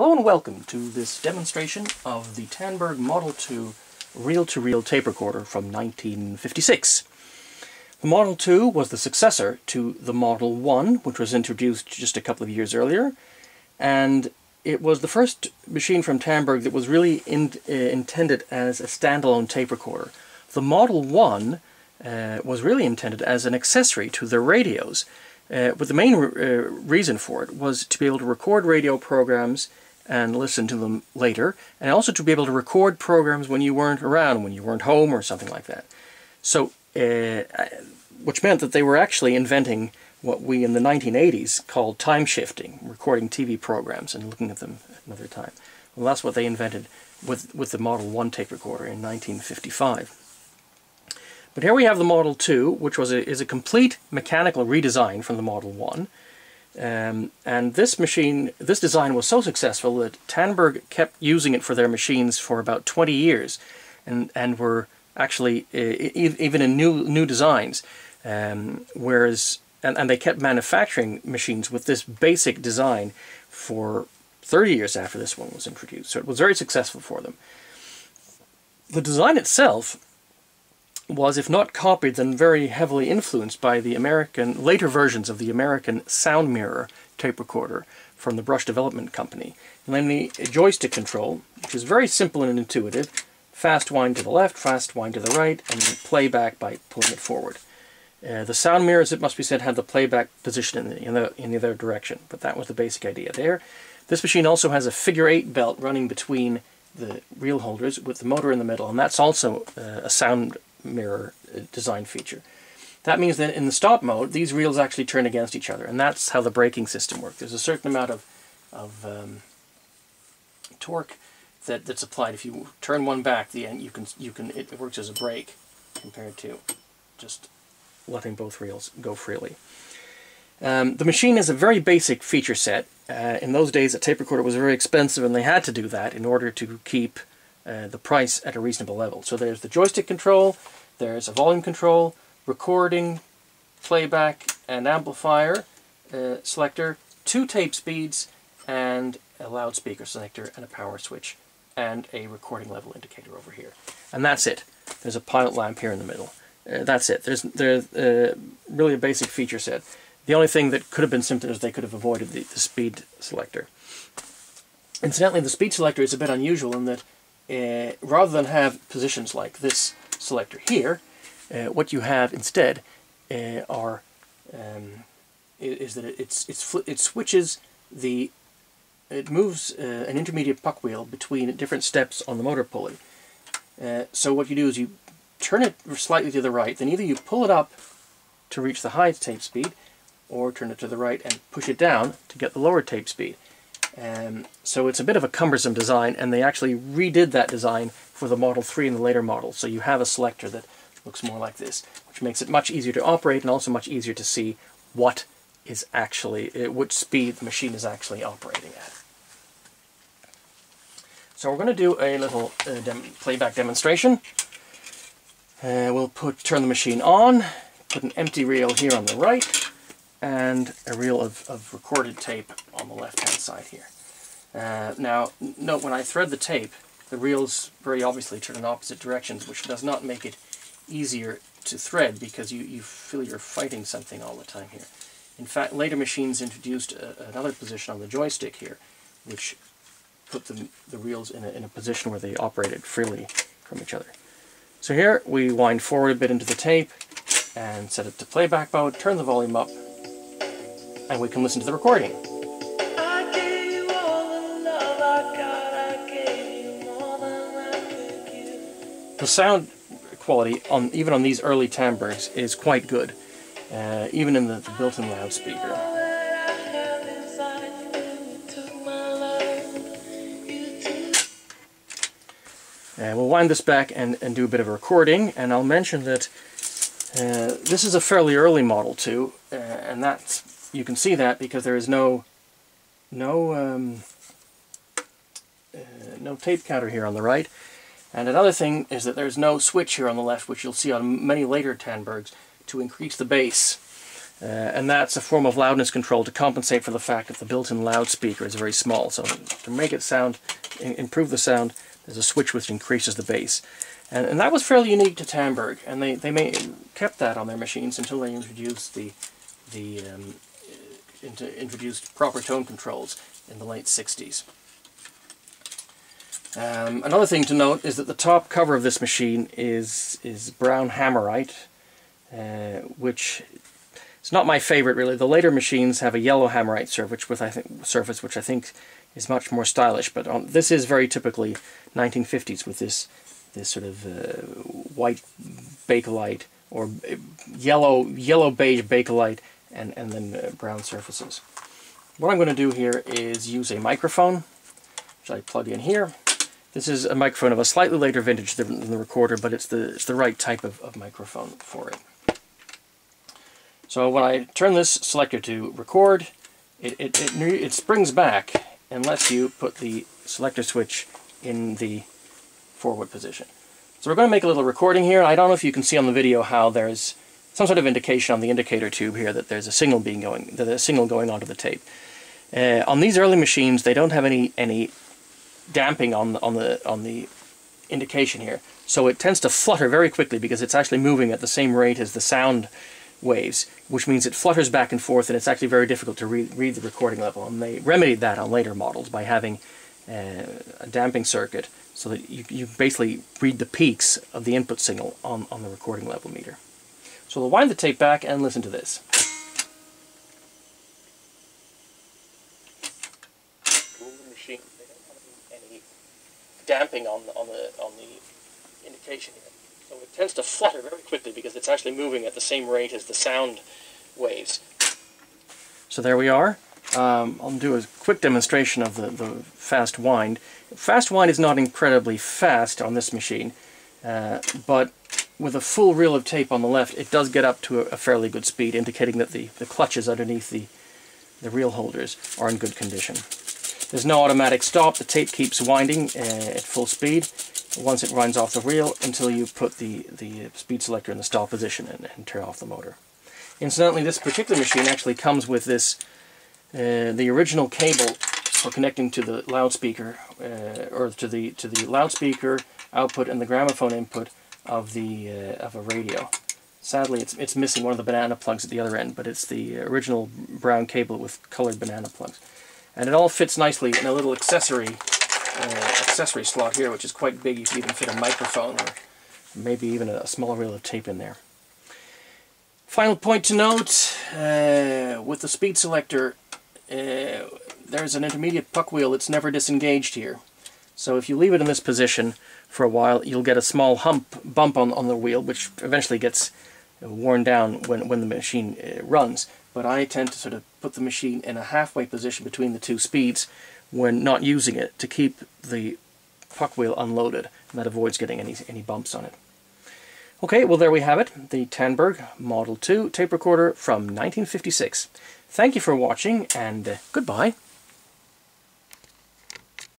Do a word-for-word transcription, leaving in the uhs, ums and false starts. Hello and welcome to this demonstration of the Tandberg Model two reel-to-reel tape recorder from nineteen fifty-six. The Model two was the successor to the Model one, which was introduced just a couple of years earlier, and it was the first machine from Tandberg that was really in, uh, intended as a standalone tape recorder. The Model one uh, was really intended as an accessory to their radios. Uh, but the main re uh, reason for it was to be able to record radio programs and listen to them later, and also to be able to record programs when you weren't around, when you weren't home or something like that. So, uh, which meant that they were actually inventing what we in the nineteen eighties called time shifting, recording T V programs and looking at them at another time. Well, that's what they invented with, with the Model one tape recorder in nineteen fifty-five. But here we have the Model two, which was a, is a complete mechanical redesign from the Model one. Um, and this machine, this design was so successful that Tandberg kept using it for their machines for about twenty years, and, and were actually uh, e even in new new designs. Um, whereas, and, and they kept manufacturing machines with this basic design for thirty years after this one was introduced. So it was very successful for them. The design itself was, if not copied, then very heavily influenced by the American, later versions of the American Sound Mirror tape recorder from the Brush Development Company. And then the joystick control, which is very simple and intuitive, fast wind to the left, fast wind to the right, and play back by pulling it forward. Uh, the Sound Mirrors, it must be said, had the playback position in the, in, the, in the other direction, but that was the basic idea there. This machine also has a figure eight belt running between the reel holders with the motor in the middle, and that's also uh, a Sound Mirror design feature. That means that in the stop mode, these reels actually turn against each other, and that's how the braking system works. There's a certain amount of, of um, torque that, that's applied. If you turn one back, the end you can you can it works as a brake compared to just letting both reels go freely. Um, the machine has a very basic feature set. Uh, in those days, a tape recorder was very expensive, and they had to do that in order to keep Uh, the price at a reasonable level. So there's the joystick control, there's a volume control, recording, playback, and amplifier uh, selector, two tape speeds, and a loudspeaker selector, and a power switch, and a recording level indicator over here. And that's it. There's a pilot lamp here in the middle. Uh, that's it. There's there's uh, really a basic feature set. The only thing that could have been simpler is they could have avoided the, the speed selector. Incidentally, the speed selector is a bit unusual in that Uh, rather than have positions like this selector here, uh, what you have instead uh, are um, is that it, it's, it's it switches the it moves uh, an intermediate puck wheel between different steps on the motor pulley. Uh, so what you do is you turn it slightly to the right, then either you pull it up to reach the high tape speed, or turn it to the right and push it down to get the lower tape speed. Um, so it's a bit of a cumbersome design, and they actually redid that design for the Model three and the later models. So you have a selector that looks more like this, which makes it much easier to operate and also much easier to see what is actually, uh, which speed the machine is actually operating at. So we're going to do a little uh, dem playback demonstration. Uh, we'll put turn the machine on, put an empty reel here on the right, and a reel of, of recorded tape on the left-hand side here. Uh, now, note when I thread the tape, the reels very obviously turn in opposite directions, which does not make it easier to thread, because you, you feel you're fighting something all the time here. In fact, later machines introduced a, another position on the joystick here, which put the, the reels in a, in a position where they operated freely from each other. So here, we wind forward a bit into the tape, and set it to playback mode, turn the volume up, and we can listen to the recording. The sound quality, on even on these early Tandbergs, is quite good, uh, even in the, the built-in loudspeaker. Uh, we'll wind this back and, and do a bit of a recording, and I'll mention that uh, this is a fairly early Model two, uh, and that's you can see that because there is no no um, uh, no tape counter here on the right, and another thing is that there's no switch here on the left, which you'll see on many later Tandbergs, to increase the bass. Uh, and that's a form of loudness control to compensate for the fact that the built-in loudspeaker is very small. So to make it sound, improve the sound, there's a switch which increases the bass. And, and that was fairly unique to Tandberg, and they, they may, kept that on their machines until they introduced the, the um, into, introduced proper tone controls in the late sixties. Um, another thing to note is that the top cover of this machine is, is brown hammerite, uh, which it's not my favorite really. The later machines have a yellow hammerite surface, which I think surface which I think is much more stylish. But on, this is very typically nineteen fifties with this this sort of uh, white bakelite or yellow yellow beige bakelite and and then uh, brown surfaces. What I'm going to do here is use a microphone, which I plug in here. This is a microphone of a slightly later vintage than the recorder, but it's the it's the right type of, of microphone for it. So when I turn this selector to record, it, it, it, it springs back and lets you put the selector switch in the forward position. So we're going to make a little recording here. I don't know if you can see on the video how there's some sort of indication on the indicator tube here that there's a signal being going, that a signal going onto the tape. Uh, on these early machines, they don't have any any damping on the, on the on the indication here, so it tends to flutter very quickly because it's actually moving at the same rate as the sound waves, which means it flutters back and forth, and it's actually very difficult to re read the recording level. And they remedied that on later models by having uh, a damping circuit so that you, you basically read the peaks of the input signal on, on the recording level meter. So we'll wind the tape back and listen to this. The machine, they don't have any damping on the, on the, on the indication here. So it tends to flutter very quickly because it's actually moving at the same rate as the sound waves. So there we are. Um, I'll do a quick demonstration of the, the fast wind. Fast wind is not incredibly fast on this machine, uh, but with a full reel of tape on the left, it does get up to a, a fairly good speed, indicating that the, the clutches underneath the, the reel holders are in good condition. There's no automatic stop. The tape keeps winding uh, at full speed once it winds off the reel until you put the, the speed selector in the stall position and, and turn off the motor. Incidentally, this particular machine actually comes with this, uh, the original cable for connecting to the loudspeaker, uh, or to the to the loudspeaker output and the gramophone input of the uh, of a radio. Sadly, it's it's missing one of the banana plugs at the other end, but it's the original brown cable with colored banana plugs, and it all fits nicely in a little accessory. Uh, accessory slot here, which is quite big. You can even fit a microphone or maybe even a, a small reel of tape in there. Final point to note, uh, with the speed selector, uh, there's an intermediate puck wheel that's never disengaged here. So if you leave it in this position for a while, you'll get a small hump bump on, on the wheel, which eventually gets worn down when, when the machine uh, runs. But I tend to sort of put the machine in a halfway position between the two speeds when not using it, to keep the puck wheel unloaded, and that avoids getting any, any bumps on it. Okay, well there we have it, the Tandberg Model two tape recorder from nineteen fifty-six. Thank you for watching, and uh, goodbye.